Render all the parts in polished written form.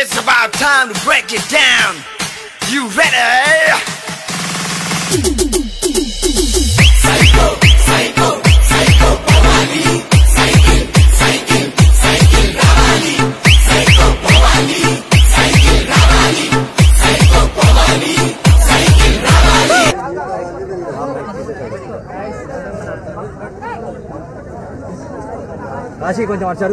It's about time to break it down. You ready? Psycho, psycho, psycho, Bawali. Psychic, psychic, psychic, Ravali. Psycho, Bawali. Psychic, Ravali. Psycho, Bawali. Psychic, Ravali. Rashi, go to Archer.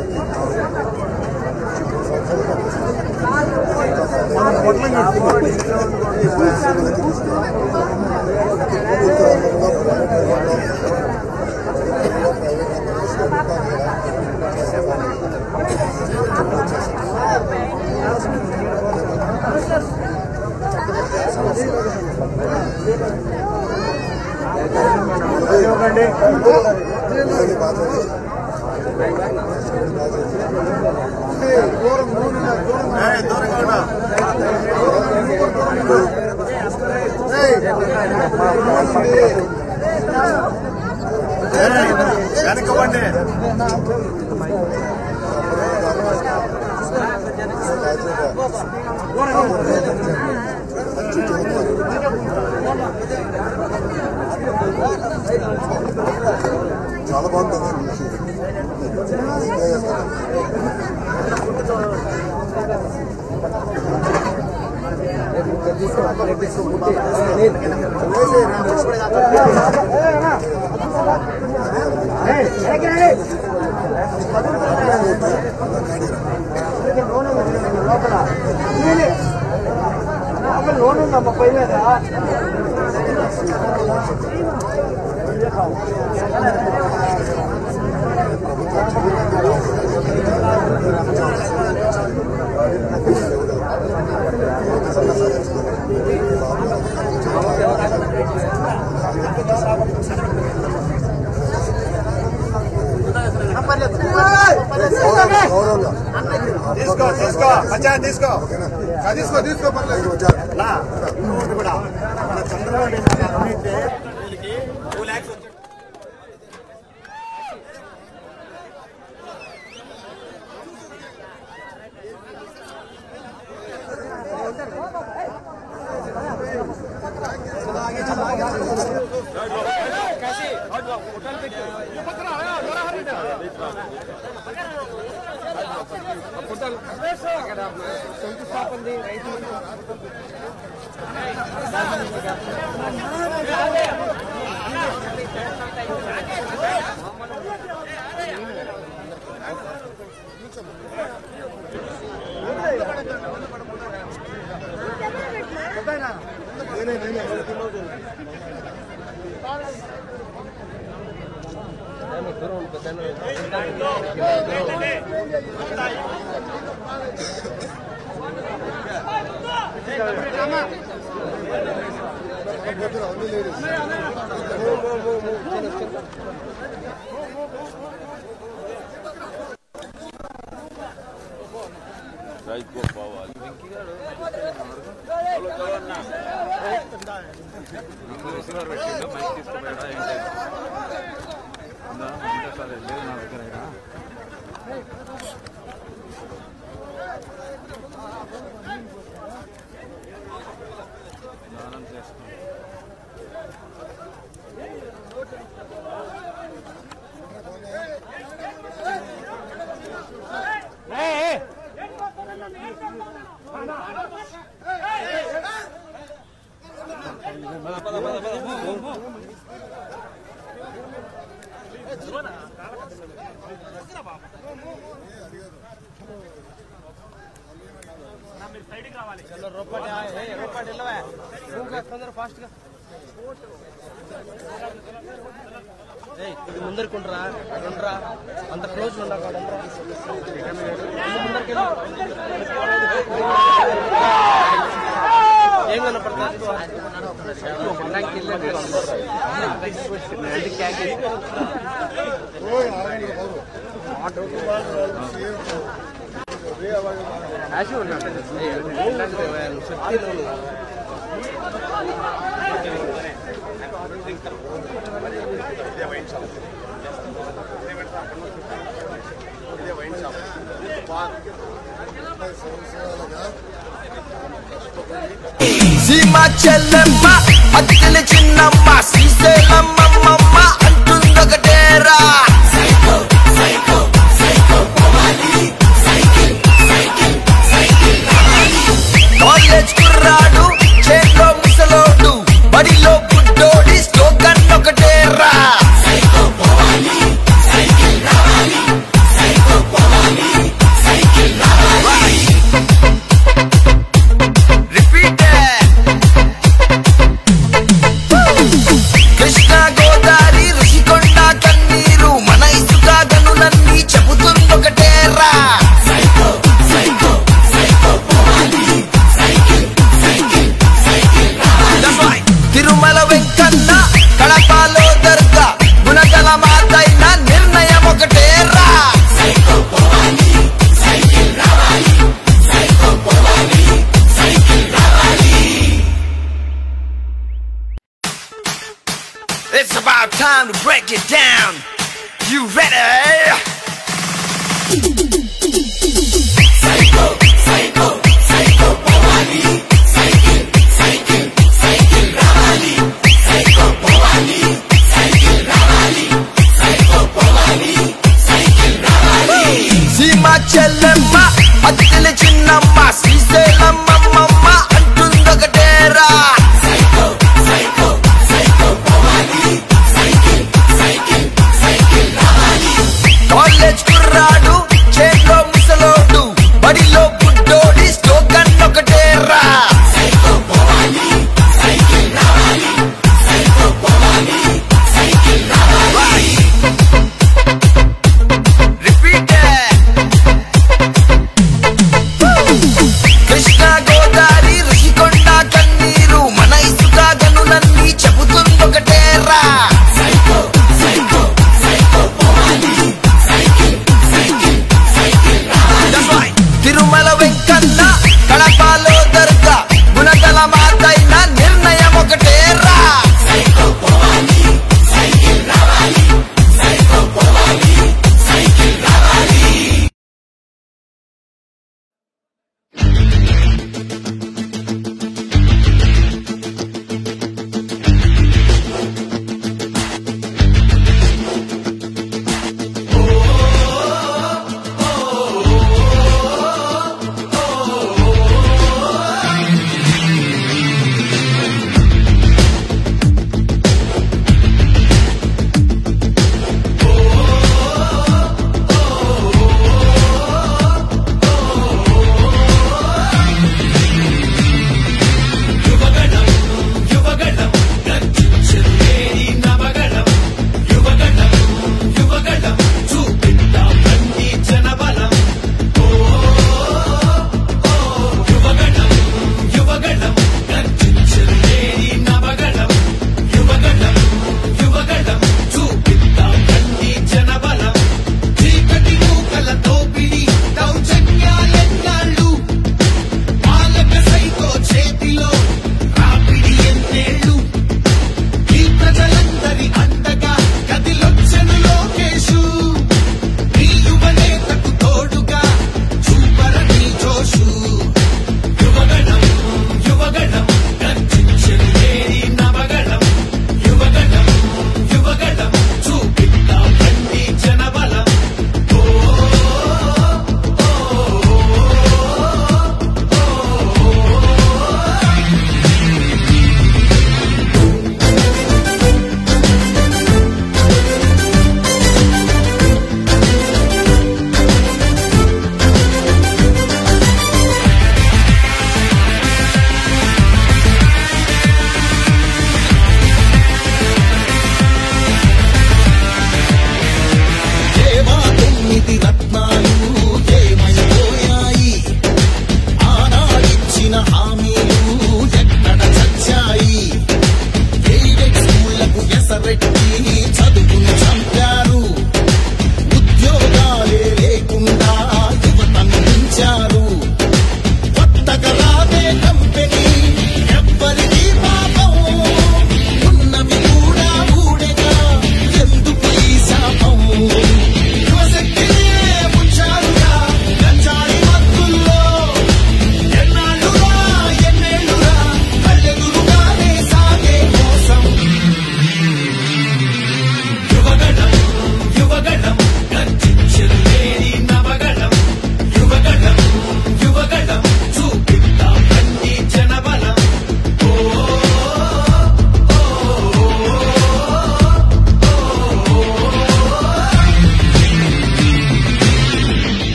తీసుకో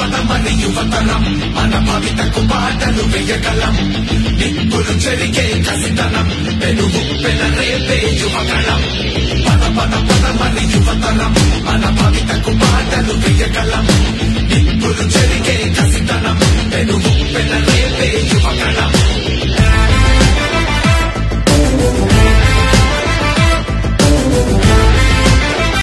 మనమని యువతరం మన భవితకు బాటలు వేయగలం నిప్పులు చెరిగే కసితనం పెనుగు పెనరేపే యువగణం పద పద పదమని యువతరం మన భవితకు బాటలు వేయగలం